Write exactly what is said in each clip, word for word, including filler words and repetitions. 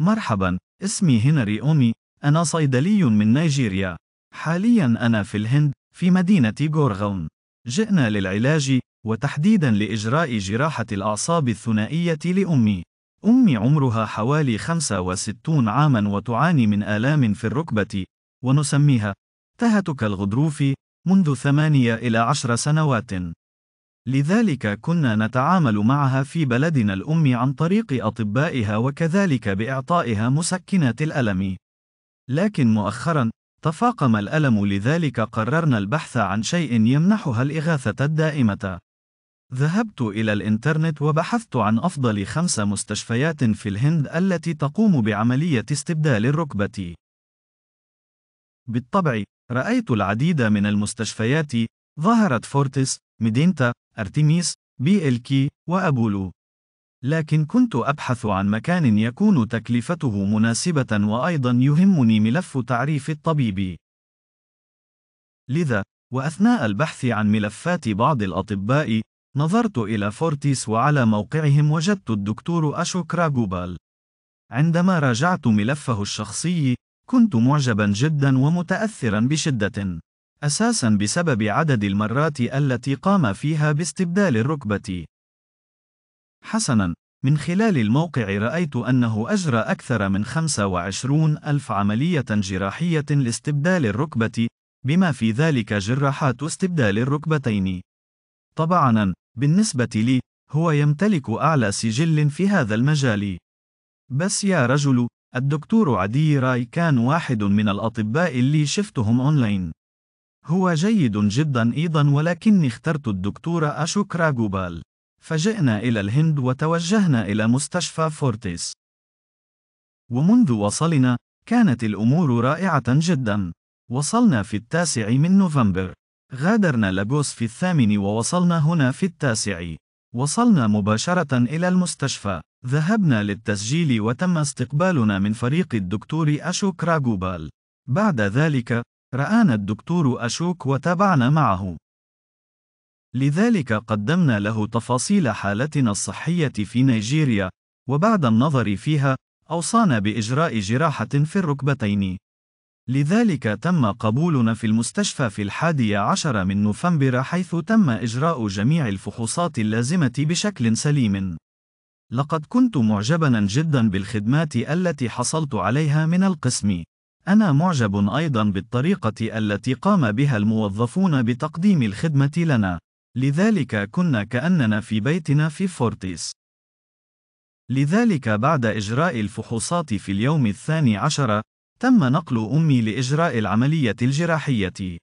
مرحبا، اسمي هنري أومي، أنا صيدلي من نيجيريا. حاليا أنا في الهند، في مدينة غورغون. جئنا للعلاج، وتحديدا لإجراء جراحة الأعصاب الثنائية لأمي. أمي عمرها حوالي خمسة وستين عاما وتعاني من آلام في الركبة، ونسميها تهتك الغضروف، منذ ثمانية إلى عشر سنوات. لذلك كنا نتعامل معها في بلدنا الأم عن طريق أطبائها، وكذلك بإعطائها مسكنات الألم. لكن مؤخرا تفاقم الألم، لذلك قررنا البحث عن شيء يمنحها الإغاثة الدائمة. ذهبت إلى الإنترنت وبحثت عن أفضل خمس مستشفيات في الهند التي تقوم بعملية استبدال الركبة. بالطبع، رأيت العديد من المستشفيات، ظهرت فورتس، ميدانتا، أرتيميس، بي إل كي، وأبولو. لكن كنت أبحث عن مكان يكون تكلفته مناسبة، وأيضا يهمني ملف تعريف الطبيب. لذا، وأثناء البحث عن ملفات بعض الأطباء، نظرت إلى فورتيس، وعلى موقعهم وجدت الدكتور أشوك راجوبال. عندما راجعت ملفه الشخصي، كنت معجبا جدا ومتأثرا بشدة، أساسا بسبب عدد المرات التي قام فيها باستبدال الركبة. حسنا، من خلال الموقع رأيت أنه أجرى أكثر من خمسة وعشرين ألف عملية جراحية لاستبدال الركبة، بما في ذلك جراحات استبدال الركبتين. طبعا، بالنسبة لي، هو يمتلك أعلى سجل في هذا المجال. بس يا رجل، الدكتور عادي راي كان واحد من الأطباء اللي شفتهم أونلاين. هو جيد جدا أيضا، ولكني اخترت الدكتور أشوك راجغوبال. فجئنا إلى الهند وتوجهنا إلى مستشفى فورتيس. ومنذ وصلنا، كانت الأمور رائعة جدا. وصلنا في التاسع من نوفمبر. غادرنا لاغوس في الثامن ووصلنا هنا في التاسع. وصلنا مباشرة إلى المستشفى. ذهبنا للتسجيل وتم استقبالنا من فريق الدكتور أشوك راجغوبال. بعد ذلك، رآنا الدكتور أشوك وتابعنا معه. لذلك قدمنا له تفاصيل حالتنا الصحية في نيجيريا، وبعد النظر فيها، أوصانا بإجراء جراحة في الركبتين. لذلك تم قبولنا في المستشفى في الحادي عشر من نوفمبر، حيث تم إجراء جميع الفحوصات اللازمة بشكل سليم. لقد كنت معجبا جدا بالخدمات التي حصلت عليها من القسم. أنا معجب أيضا بالطريقة التي قام بها الموظفون بتقديم الخدمة لنا. لذلك كنا كأننا في بيتنا في فورتيس. لذلك بعد إجراء الفحوصات في اليوم الثاني عشر، تم نقل أمي لإجراء العملية الجراحية.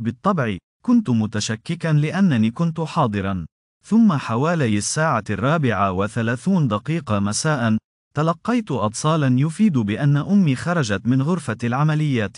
بالطبع، كنت متشككا لأنني كنت حاضرا. ثم حوالي الساعة الرابعة وثلاثون دقيقة مساء، تلقيت أتصالا يفيد بأن أمي خرجت من غرفة العمليات،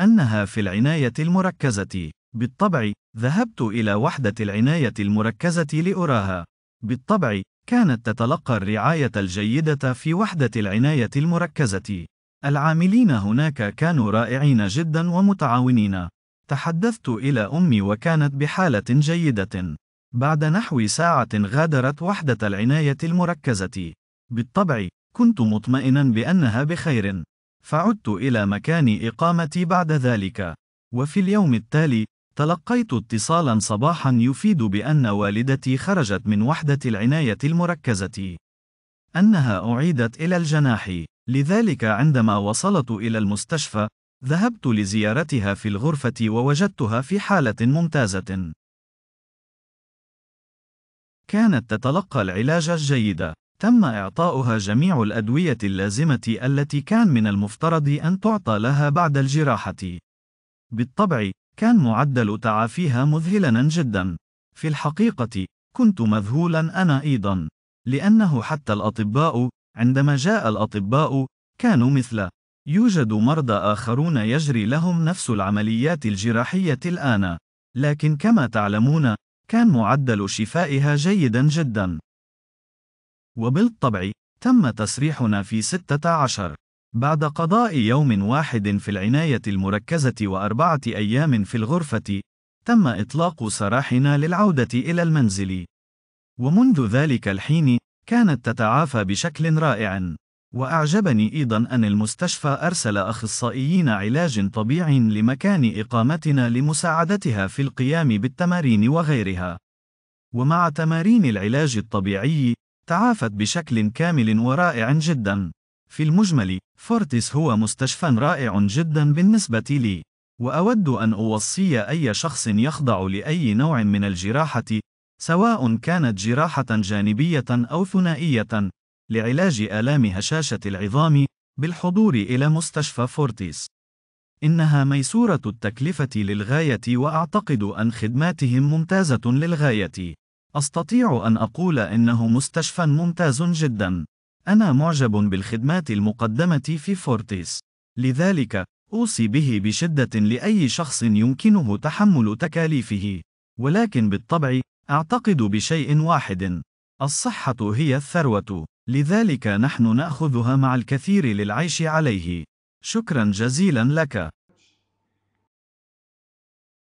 أنها في العناية المركزة. بالطبع، ذهبت إلى وحدة العناية المركزة لأراها. بالطبع، كانت تتلقى الرعاية الجيدة في وحدة العناية المركزة. العاملين هناك كانوا رائعين جدا ومتعاونين. تحدثت إلى أمي وكانت بحالة جيدة. بعد نحو ساعة غادرت وحدة العناية المركزة. بالطبع، كنت مطمئنا بأنها بخير. فعدت إلى مكان إقامتي بعد ذلك. وفي اليوم التالي، تلقيت اتصالا صباحا يفيد بأن والدتي خرجت من وحدة العناية المركزة، أنها أعيدت إلى الجناح. لذلك عندما وصلت إلى المستشفى، ذهبت لزيارتها في الغرفة ووجدتها في حالة ممتازة. كانت تتلقى العلاج الجيد. تم إعطاؤها جميع الأدوية اللازمة التي كان من المفترض أن تعطى لها بعد الجراحة. بالطبع، كان معدل تعافيها مذهلا جدا. في الحقيقة، كنت مذهولا أنا أيضا، لأنه حتى الأطباء، عندما جاء الأطباء، كانوا مثله. يوجد مرضى آخرون يجري لهم نفس العمليات الجراحية الآن، لكن كما تعلمون، كان معدل شفائها جيدا جدا. وبالطبع، تم تسريحنا في ستة عشر. بعد قضاء يوم واحد في العناية المركزة وأربعة أيام في الغرفة، تم إطلاق سراحنا للعودة إلى المنزل. ومنذ ذلك الحين، كانت تتعافى بشكل رائع. وأعجبني أيضا أن المستشفى أرسل أخصائيين علاج طبيعي لمكان إقامتنا لمساعدتها في القيام بالتمارين وغيرها. ومع تمارين العلاج الطبيعي، تعافت بشكل كامل ورائع جدا. في المجمل، فورتيس هو مستشفى رائع جدا بالنسبة لي، وأود أن أوصي أي شخص يخضع لأي نوع من الجراحة، سواء كانت جراحة جانبية أو ثنائية، لعلاج آلام هشاشة العظام، بالحضور إلى مستشفى فورتيس. إنها ميسورة التكلفة للغاية، وأعتقد أن خدماتهم ممتازة للغاية. أستطيع أن أقول إنه مستشفى ممتاز جدا. أنا معجب بالخدمات المقدمة في فورتيس. لذلك، أوصي به بشدة لأي شخص يمكنه تحمل تكاليفه. ولكن بالطبع، أعتقد بشيء واحد. الصحة هي الثروة. لذلك نحن نأخذها مع الكثير للعيش عليه. شكرا جزيلا لك.